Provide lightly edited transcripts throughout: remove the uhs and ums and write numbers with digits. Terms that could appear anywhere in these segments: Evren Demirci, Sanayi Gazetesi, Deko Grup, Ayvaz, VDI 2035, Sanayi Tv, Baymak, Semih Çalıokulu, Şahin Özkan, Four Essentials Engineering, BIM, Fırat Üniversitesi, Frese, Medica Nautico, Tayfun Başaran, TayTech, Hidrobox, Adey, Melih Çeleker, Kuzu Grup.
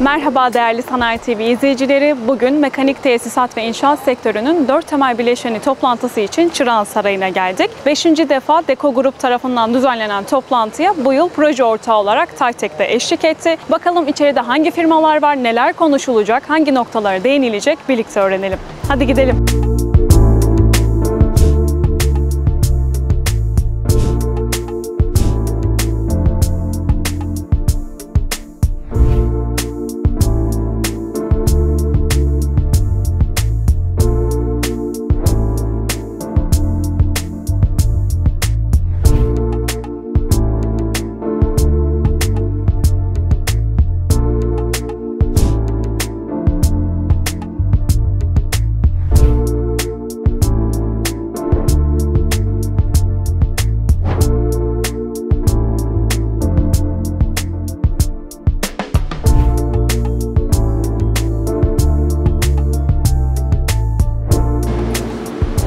Merhaba değerli Sanayi TV izleyicileri. Bugün mekanik tesisat ve inşaat sektörünün 4 temel bileşeni toplantısı için Çırağan Sarayı'na geldik. 5. defa Deko Grup tarafından düzenlenen toplantıya bu yıl proje ortağı olarak TayTech de eşlik etti. Bakalım içeride hangi firmalar var, neler konuşulacak, hangi noktalara değinilecek birlikte öğrenelim. Hadi gidelim.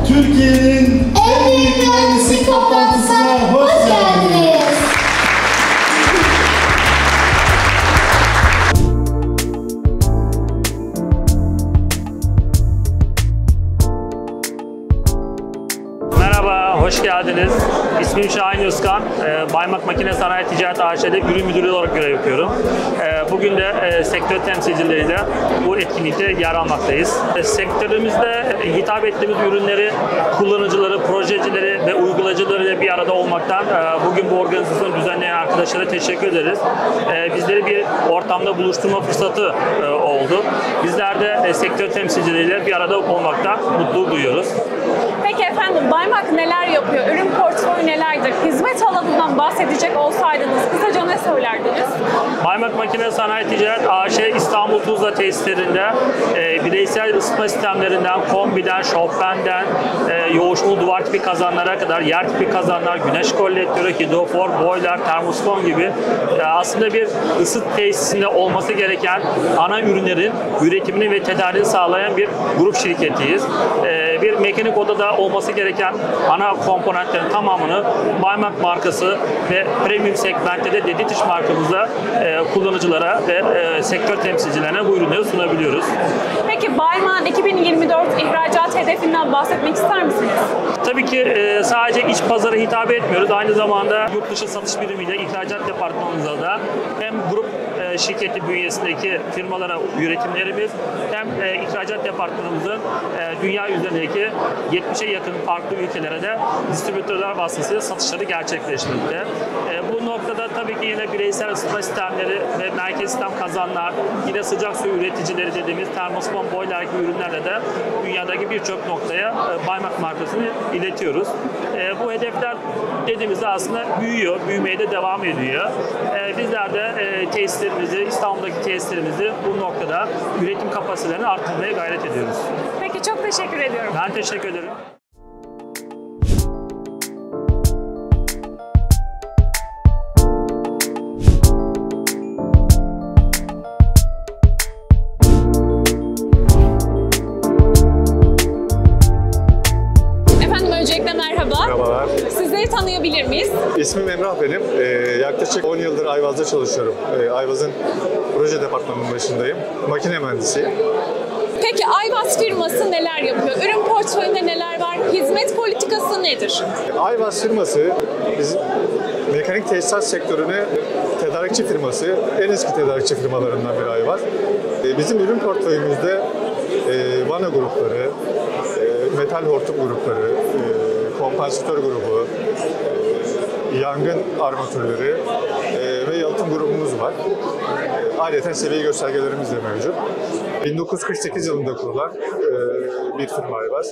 Türkiye'nin en büyük mühendislik toplantısına hoş geldiniz. Merhaba, hoş geldiniz. İsmim Şahin Özkan. Baymak Makine Sanayi Ticaret AŞ'de ürün müdürlüğü olarak görev yapıyorum. Bugün de sektör temsilcileriyle bu etkinlikte yer almaktayız. Sektörümüzde hitap ettiğimiz ürünleri, kullanıcıları, projecileri ve uygulayıcılarıyla bir arada olmaktan bugün bu organizasyonu düzenleyen arkadaşlara teşekkür ederiz. Bizleri bir ortamda buluşturma fırsatı oldu. Bizler de sektör temsilcileriyle bir arada olmaktan mutluluk duyuyoruz. Peki efendim, Baymak neler yapıyor? Ürün portföyü nelerdir? Hizmet alanından bahsedecek olsaydınız kısaca ne söylerdiniz? Baymak Makine Sanayi Ticaret AŞ İstanbul Tuzla tesislerinde bireysel ısıtma sistemlerinden, kombiden, şofbenden, yoğuşmalı duvar tipi kazanlara kadar, yer tipi kazanlar, güneş kollektörü, hidrofor, boiler, termosifon gibi aslında bir ısıt tesisinde olması gereken ana ürünlerin üretimini ve tedariğini sağlayan bir grup şirketiyiz. Bir mekanik odada olması gereken ana komponentlerin tamamını Baymak markası ve premium segmentte de Deditiş markamızla kullanıcılara ve sektör temsilcilerine bu ürünleri sunabiliyoruz. Peki Baymak'ın 2024 ihracat hedefinden bahsetmek ister misiniz? Tabii ki sadece iç pazara hitap etmiyoruz. Aynı zamanda yurt dışı satış birimiyle ihracat departmanımızda da hem grup şirketi bünyesindeki firmalara üretimlerimiz hem ihracat departmanımızın dünya üzerindeki 70'e yakın farklı ülkelere de distribütörler vasıtasıyla satışları gerçekleştirmekte. Bu noktada tabii ki yine bireysel ısıtma sistemleri ve merkez sistem kazanlar, yine sıcak su üreticileri dediğimiz termosifon, boiler gibi ürünlerle de dünyadaki birçok noktaya Baymak markasını iletiyoruz. Bu hedefler dediğimizde aslında büyüyor, büyümeye de devam ediyor. Bizler de tesislerimizi, İstanbul'daki tesislerimizi bu noktada üretim kapasitelerini arttırmaya gayret ediyoruz. Peki, çok teşekkür ediyorum. Ben teşekkür ederim. Tanıyabilir miyiz? İsmim Emrah benim. Yaklaşık 10 yıldır Ayvaz'da çalışıyorum. Ayvaz'ın proje departmanının başındayım. Makine mühendisiyim. Peki Ayvaz firması neler yapıyor? Ürün portföyünde neler var? Hizmet politikası nedir? Ayvaz firması bizim mekanik tesisat sektörüne tedarikçi firması. En eski tedarikçi firmalarından biri Ayvaz. Bizim ürün portföyümüzde vana grupları, metal hortum grupları, kompansatör grubu, yangın armatürleri ve yalıtım grubumuz var. Adeta seviye göstergelerimiz de mevcut. 1948 yılında kurulan bir firma var.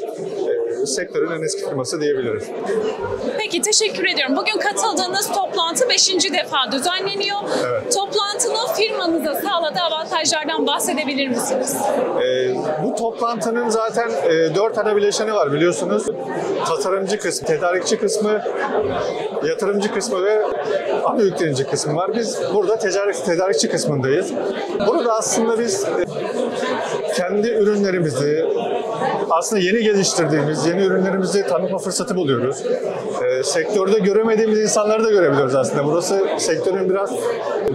Sektörün en eski firması diyebiliriz. Peki, teşekkür ediyorum. Bugün katıldığınız toplantı 5. defa düzenleniyor. Evet. Toplantının firmanıza sağladığı avantajlardan bahsedebilir misiniz? Bu toplantının zaten 4 ana bileşeni var biliyorsunuz. Tasarımcı kısmı, tedarikçi kısmı, yatırımcı kısmı ve ana yüklenici kısmı var. Biz burada tedarikçi kısmındayız. Burada aslında biz kendi ürünlerimizi, aslında yeni geliştirdiğimiz yeni ürünlerimizi tanıtma fırsatı buluyoruz. Sektörde göremediğimiz insanları da görebiliyoruz aslında. Burası sektörün biraz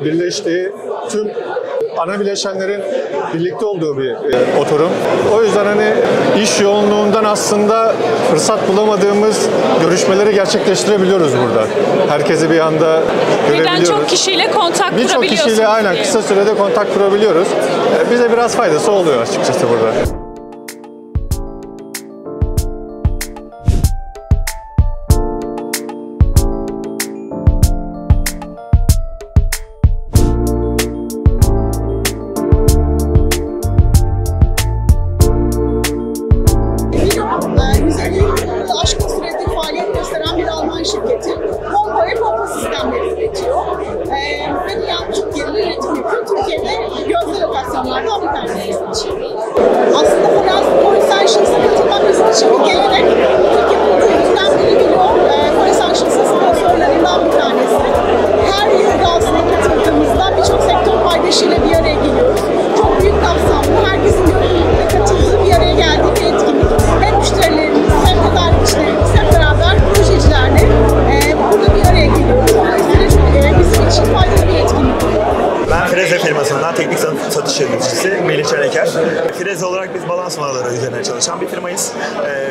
birleştiği, tüm ana bileşenlerin birlikte olduğu bir oturum. O yüzden hani iş yoğunluğundan aslında fırsat bulamadığımız görüşmeleri gerçekleştirebiliyoruz burada. Herkesi bir anda görebiliyoruz. Birden çok kişiyle kontak kurabiliyorsunuz. Birçok kişiyle aynen kısa sürede kontak kurabiliyoruz. Bize biraz faydası oluyor açıkçası burada. Frese firmasından teknik satış yöneticisi Melih Çeleker. Frese olarak biz balans mağaraları üzerine çalışan bir firmayız.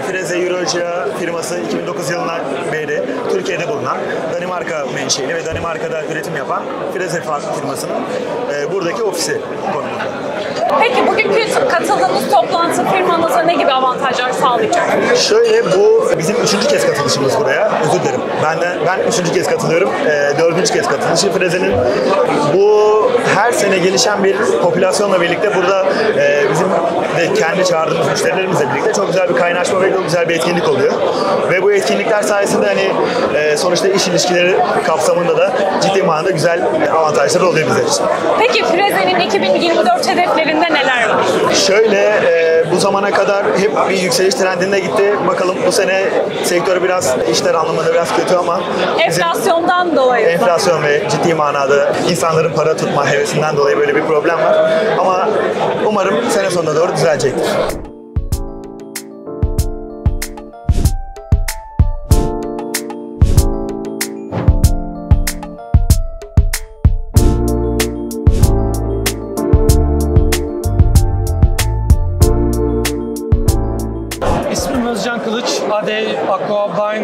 Frese Euroca firması 2009 yılından beri Türkiye'de bulunan Danimarka menşeli ve Danimarka'da üretim yapan Frese firmasının buradaki ofisi konumunda. Peki bugünkü katıldığımız toplantı firmanıza ne gibi avantajlar sağlayacak? Şöyle, bu bizim 3. kez katılışımız buraya. Özür dilerim. Ben 3. kez katılıyorum. 4. kez katılışım. Frese'nin bu her sene gelişen bir popülasyonla birlikte burada bizim de kendi çağırdığımız müşterilerimizle birlikte çok güzel bir kaynaşma ve çok güzel bir etkinlik oluyor. Ve bu etkinlikler sayesinde hani sonuçta iş ilişkileri kapsamında da ciddi manada güzel avantajlar oluyor bizler için. Peki Frese'nin 2024 hedeflerinde neler var? Şöyle, bu zamana kadar hep bir yükseliş trendinde gitti. Bakalım bu sene sektör biraz işler anlamında biraz kötü ama enflasyondan dolayı. Enflasyon ve ciddi manada insanların para tutma hevesinden dolayı böyle bir problem var. Ama umarım sene sonuna doğru düzelecektir. Adey, BIM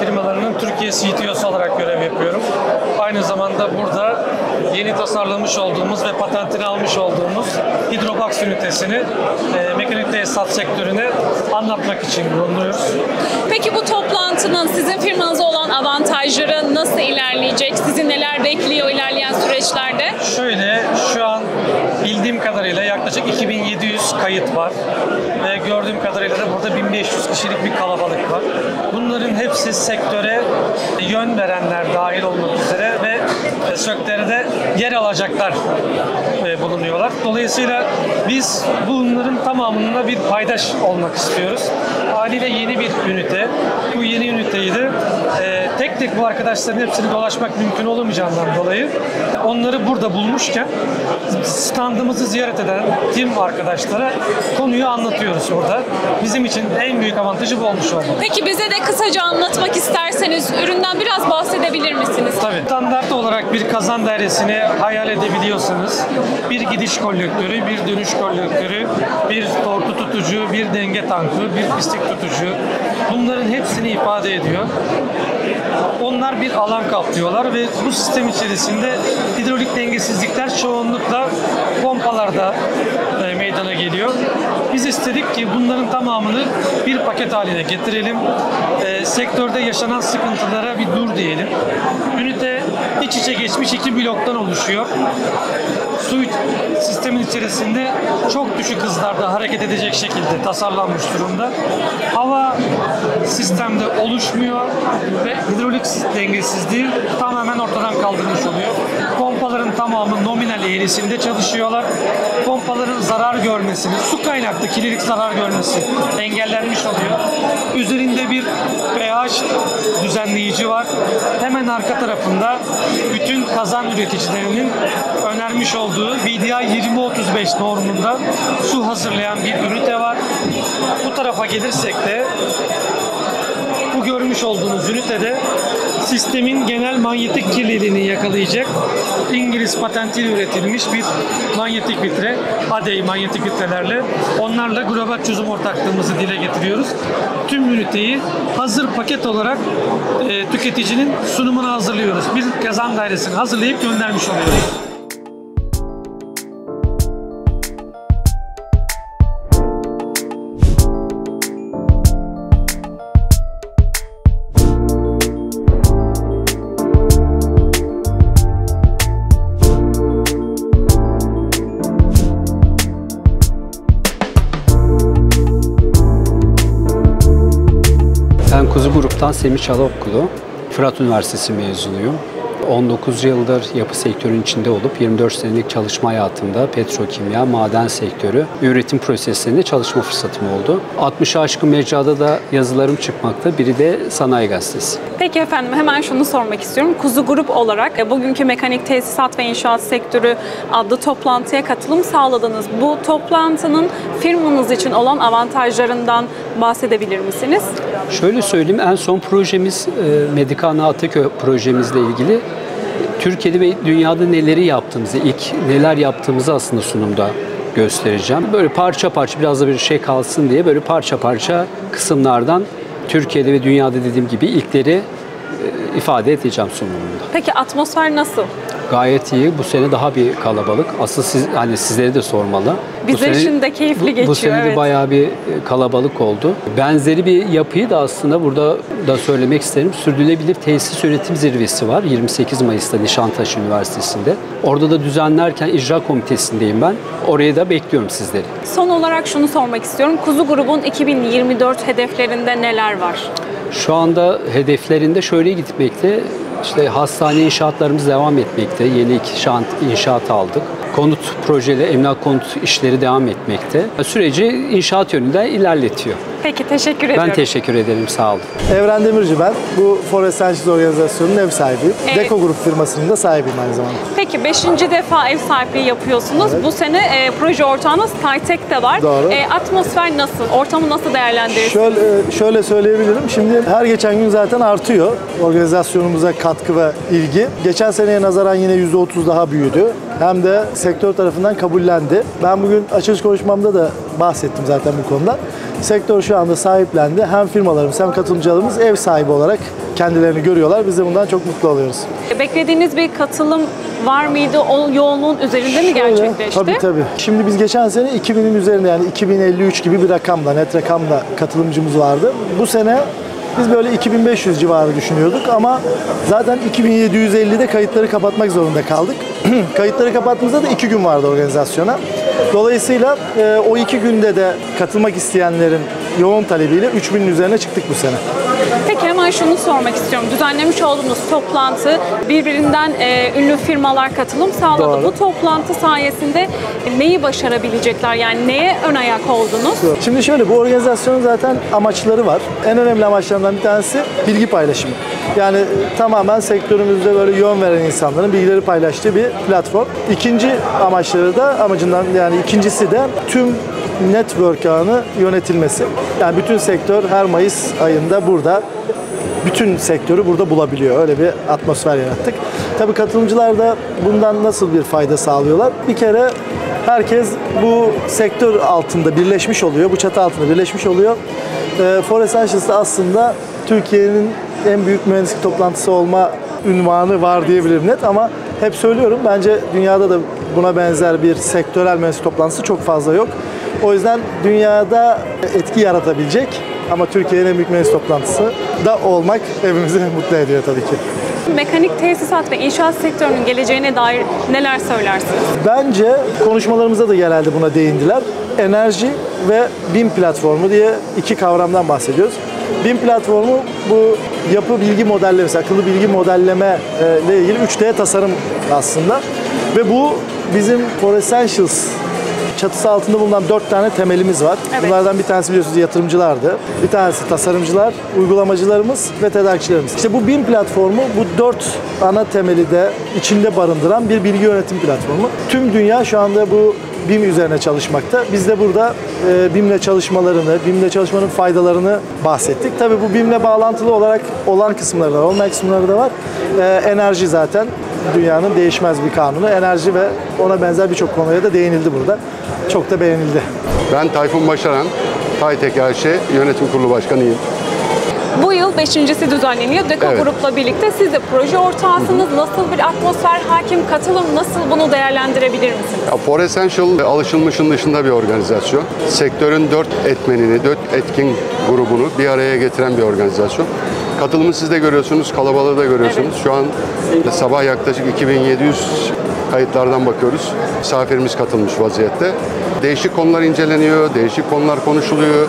firmalarının Türkiye CTO'su olarak görev yapıyorum. Aynı zamanda burada yeni tasarlamış olduğumuz ve patentini almış olduğumuz Hidrobox ünitesini mekanik tesisat sektörüne anlatmak için bulunuyoruz. Peki bu toplantının sizin firmanıza olan avantajları nasıl ilerleyecek? Sizi neler bekliyor ilerleyen süreçlerde? Şöyle, şu an bildiğim kadarıyla yaklaşık 2700 kayıt var ve gördüğüm kadarıyla da burada 1500 kişilik bir kalabalık var. Bunların hepsi sektöre yön verenler dahil olmak üzere ve sektörde yer alacaklar bulunuyorlar. Dolayısıyla biz bunların tamamına bir paydaş olmak istiyoruz. Haliyle yeni bir ünite. Bu yeni üniteyi de tek tek bu arkadaşların hepsini dolaşmak mümkün olamayacağından dolayı onları burada bulmuşken standımızı ziyaret eden tüm arkadaşlara konuyu anlatıyoruz orada. Bizim için en büyük avantajı bu olmuş oldu. Peki bize de kısaca anlatmak isterseniz üründen biraz bahsedebilir misiniz? Tabii. Standart olarak bir kazan dairesini hayal edebiliyorsanız bir gidiş kolektörü, bir dönüş kolektörü, bir tortu tutucu, bir denge tankı, bir pislik tutucu, bunların hepsini ifade ediyor. Onlar bir alan kaplıyorlar ve bu sistem içerisinde hidrolik dengesizlikler çoğunlukla pompalarda meydana geliyor. Biz istedik ki bunların tamamını bir paket haline getirelim. Sektörde yaşanan sıkıntılara bir dur diyelim. Ünite iç içe geçmiş 2 bloktan oluşuyor. Su sistemin içerisinde çok düşük hızlarda hareket edecek şekilde tasarlanmış durumda. Hava sistemde oluşmuyor ve hidrolik dengesizliği tamamen ortadan kaldırmış oluyor. Pompaların tamamı nominal eğrisinde çalışıyorlar. Pompaların zarar görmesini, su kaynaklı kirlilik zarar görmesi engellenmiş oluyor. Üzerinde bir pH düzenleyici var. Hemen arka tarafında bütün kazan üreticilerinin önermiş olduğu VDI 2035 normunda su hazırlayan bir ünite var. Bu tarafa gelirsek de bu görmüş olduğunuz ünitede sistemin genel manyetik kirliliğini yakalayacak İngiliz patentiyle üretilmiş bir manyetik filtre, Adey manyetik filtrelerle, onlarla global çözüm ortaklığımızı dile getiriyoruz. Tüm üniteyi hazır paket olarak tüketicinin sunumuna hazırlıyoruz. Bir kazan dairesini hazırlayıp göndermiş oluyoruz. Ben Kuzu Grup'tan Semih Çalıokulu, Fırat Üniversitesi mezunuyum. 19 yıldır yapı sektörünün içinde olup 24 senelik çalışma hayatımda petrokimya, maden sektörü, üretim proseslerinde çalışma fırsatım oldu. 60'a aşkın mecrada da yazılarım çıkmakta, biri de Sanayi Gazetesi. Peki efendim, hemen şunu sormak istiyorum. Kuzu Grup olarak bugünkü mekanik tesisat ve inşaat sektörü adlı toplantıya katılım sağladınız. Bu toplantının firmanız için olan avantajlarından bahsedebilir misiniz? Şöyle söyleyeyim, en son projemiz Medica Nautico projemizle ilgili Türkiye'de ve dünyada neleri yaptığımızı, neler yaptığımızı aslında sunumda göstereceğim. Böyle parça parça, biraz da bir şey kalsın diye böyle parça parça kısımlardan Türkiye'de ve dünyada dediğim gibi ilkleri ifade edeceğim sunumumda. Peki atmosfer nasıl? Gayet iyi. Bu sene daha bir kalabalık. Asıl sizlere de sormalı. Bizler için de keyifli geçiyor. Bu sene de bayağı bir kalabalık oldu. Benzeri bir yapıyı da aslında burada da söylemek isterim. Sürdürülebilir Tesis Üretim Zirvesi var. 28 Mayıs'ta Nişantaşı Üniversitesi'nde. Orada da düzenlerken icra komitesindeyim ben. Oraya da bekliyorum sizleri. Son olarak şunu sormak istiyorum. Kuzu Grubun 2024 hedeflerinde neler var? Şu anda hedeflerinde şöyle gitmekte. İşte hastane inşaatlarımız devam etmekte. Yeni 2 inşaat aldık. Konut projeleri, emlak konut işleri devam etmekte. Süreci inşaat yönünde ilerletiyor. Peki, teşekkür ederim. Ben teşekkür ederim, sağ olun. Evren Demirci ben. Bu Four Essentials organizasyonunun ev sahibiyim. Evet. Deko Grup firmasının da sahibiyim aynı zamanda. Peki, 5. defa ev sahipliği yapıyorsunuz. Evet. Bu sene proje ortağınız TayTech de var. Doğru. Atmosfer nasıl? Ortamı nasıl değerlendiriyorsunuz? Şöyle söyleyebilirim. Şimdi her geçen gün zaten artıyor organizasyonumuza katkı ve ilgi. Geçen seneye nazaran yine %30 daha büyüdü. Hem de sektör tarafından kabullendi. Ben bugün açılış konuşmamda da bahsettim zaten bu konuda. Sektör şu anda sahiplendi. Hem firmalarımız hem katılımcılarımız ev sahibi olarak kendilerini görüyorlar. Biz de bundan çok mutlu oluyoruz. Beklediğiniz bir katılım var mıydı? O yoğunluğun üzerinde mi gerçekleşti? Tabii. Şimdi biz geçen sene 2000'in üzerinde, yani 2053 gibi bir rakamla, net rakamla katılımcımız vardı. Bu sene biz böyle 2500 civarı düşünüyorduk ama zaten 2750'de kayıtları kapatmak zorunda kaldık. Kayıtları kapattığımızda da 2 gün vardı organizasyona. Dolayısıyla o 2 günde de katılmak isteyenlerin yoğun talebiyle 3000'in üzerine çıktık bu sene. Peki, hemen şunu sormak istiyorum. Düzenlemiş olduğunuz toplantı, birbirinden ünlü firmalar katılım sağladı. Doğru. Bu toplantı sayesinde neyi başarabilecekler? Yani neye ön ayak oldunuz? Şimdi şöyle, bu organizasyonun zaten amaçları var. En önemli amaçlarından bir tanesi bilgi paylaşımı. Yani tamamen sektörümüzde böyle yön veren insanların bilgileri paylaştığı bir platform. İkincisi de tüm network ağını yönetilmesi. Yani bütün sektör her Mayıs ayında burada, bütün sektörü burada bulabiliyor. Öyle bir atmosfer yarattık. Tabii katılımcılar da bundan nasıl bir fayda sağlıyorlar? Bir kere herkes bu sektör altında birleşmiş oluyor, bu çatı altında birleşmiş oluyor. Four Essentials aslında Türkiye'nin en büyük mühendislik toplantısı olma ünvanı var diyebilirim net, ama hep söylüyorum, bence dünyada da buna benzer bir sektörel mühendislik toplantısı çok fazla yok. O yüzden dünyada etki yaratabilecek ama Türkiye'nin en büyük mühendis toplantısı da olmak evimizi mutlu ediyor tabii ki. Mekanik tesisat ve inşaat sektörünün geleceğine dair neler söylersiniz? Bence konuşmalarımızda da genelde buna değindiler. Enerji ve BIM platformu diye 2 kavramdan bahsediyoruz. BIM platformu bu yapı bilgi modellemesi, akıllı bilgi modelleme ile ilgili 3D tasarım aslında. Ve bu bizim Four Essentials çatısı altında bulunan 4 tane temelimiz var. Evet. Bunlardan bir tanesi biliyorsunuz yatırımcılardı. Bir tanesi tasarımcılar, uygulamacılarımız ve tedarikçilerimiz. İşte bu BIM platformu bu 4 ana temeli de içinde barındıran bir bilgi yönetim platformu. Tüm dünya şu anda bu BIM üzerine çalışmakta. Biz de burada BIM'le çalışmanın faydalarını bahsettik. Tabii bu BIM'le bağlantılı olarak olan kısımları da, olmayan kısımları da var. Enerji zaten dünyanın değişmez bir kanunu. Enerji ve ona benzer birçok konuya da değinildi burada. Çok da beğenildi. Ben Tayfun Başaran, TayTech Yönetim Kurulu Başkanıyım. Bu yıl 5.'si düzenleniyor. Deko Grup'la birlikte siz de proje ortağısınız. Nasıl bir atmosfer hakim, katılım nasıl, bunu değerlendirebilir misiniz? Ya, Four Essentials alışılmışın dışında bir organizasyon. Sektörün dört etkin grubunu bir araya getiren bir organizasyon. Katılımı siz de görüyorsunuz, kalabalığı da görüyorsunuz. Evet. Şu an sabah yaklaşık 2700 kayıtlardan bakıyoruz. Misafirimiz katılmış vaziyette. Değişik konular inceleniyor, değişik konular konuşuluyor.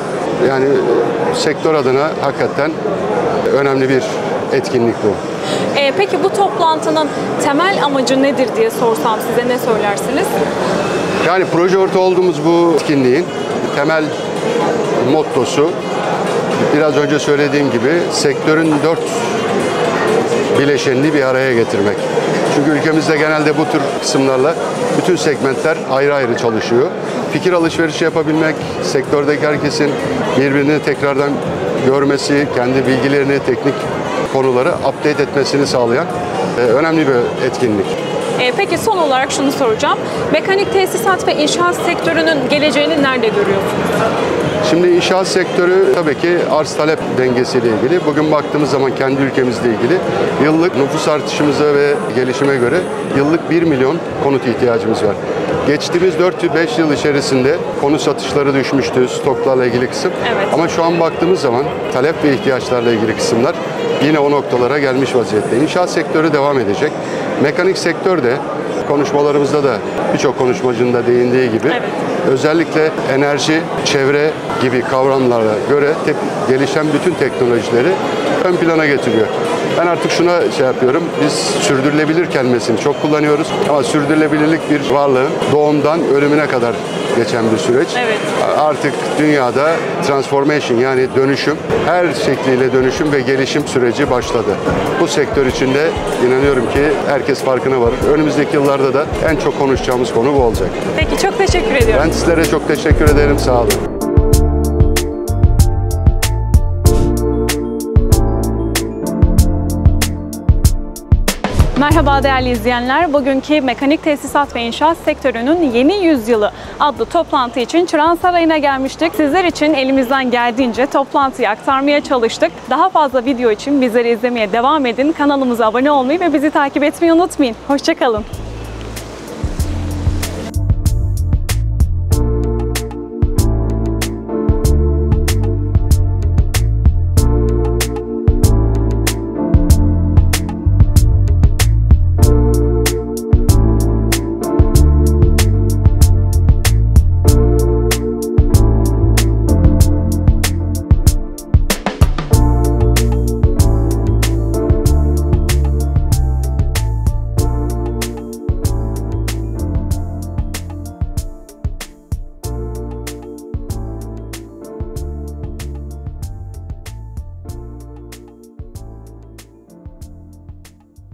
Yani sektör adına hakikaten önemli bir etkinlik bu. Peki bu toplantının temel amacı nedir diye sorsam size ne söylersiniz? Yani proje ortağı olduğumuz bu etkinliğin temel mottosu, biraz önce söylediğim gibi sektörün dört bileşenini bir araya getirmek. Çünkü ülkemizde genelde bu tür kısımlarla bütün segmentler ayrı ayrı çalışıyor. Fikir alışverişi yapabilmek, sektördeki herkesin birbirini tekrardan görmesi, kendi bilgilerini, teknik konuları update etmesini sağlayan önemli bir etkinlik. Peki son olarak şunu soracağım. Mekanik tesisat ve inşaat sektörünün geleceğini nerede görüyorsunuz? Şimdi inşaat sektörü tabii ki arz-talep dengesiyle ilgili. Bugün baktığımız zaman kendi ülkemizle ilgili yıllık nüfus artışımıza ve gelişime göre yıllık 1 milyon konut ihtiyacımız var. Geçtiğimiz 4-5 yıl içerisinde konut satışları düşmüştü, stoklarla ilgili kısım. Evet. Ama şu an baktığımız zaman talep ve ihtiyaçlarla ilgili kısımlar yine o noktalara gelmiş vaziyette. İnşaat sektörü devam edecek. Mekanik sektör de konuşmalarımızda da birçok konuşmacının da değindiği gibi özellikle enerji, çevre gibi kavramlara göre gelişen bütün teknolojileri ön plana getiriyor. Ben artık şuna yapıyorum, biz sürdürülebilir kelimesini çok kullanıyoruz ama sürdürülebilirlik bir varlığın doğumdan ölümüne kadar geçen bir süreç. Evet. Artık dünyada transformation yani dönüşüm, her şekliyle dönüşüm ve gelişim süreci başladı. Bu sektör içinde inanıyorum ki herkes farkına varır. Önümüzdeki yıllarda da en çok konuşacağımız konu bu olacak. Peki çok teşekkür ediyorum. Ben sizlere çok teşekkür ederim. Sağ olun. Merhaba değerli izleyenler, bugünkü Mekanik Tesisat ve İnşaat Sektörünün Yeni Yüzyılı adlı toplantı için Çırağan Sarayı'na gelmiştik. Sizler için elimizden geldiğince toplantıyı aktarmaya çalıştık. Daha fazla video için bizleri izlemeye devam edin, kanalımıza abone olmayı ve bizi takip etmeyi unutmayın. Hoşça kalın.